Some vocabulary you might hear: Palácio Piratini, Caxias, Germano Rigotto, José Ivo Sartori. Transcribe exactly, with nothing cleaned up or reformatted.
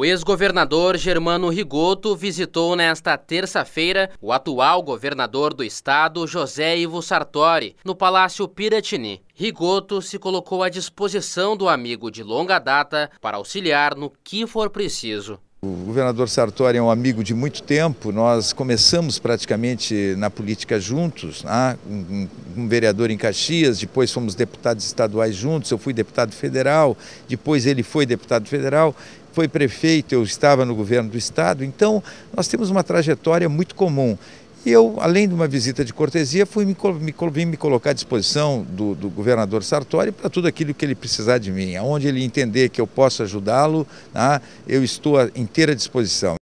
O ex-governador Germano Rigotto visitou nesta terça-feira o atual governador do estado, José Ivo Sartori, no Palácio Piratini. Rigotto se colocou à disposição do amigo de longa data para auxiliar no que for preciso. O governador Sartori é um amigo de muito tempo, nós começamos praticamente na política juntos, né? um, um vereador em Caxias, depois fomos deputados estaduais juntos, eu fui deputado federal, depois ele foi deputado federal, foi prefeito, eu estava no governo do estado, então nós temos uma trajetória muito comum. E eu, além de uma visita de cortesia, fui me, me, vim me colocar à disposição do, do governador Sartori para tudo aquilo que ele precisar de mim. Aonde ele entender que eu posso ajudá-lo, né, eu estou à inteira disposição.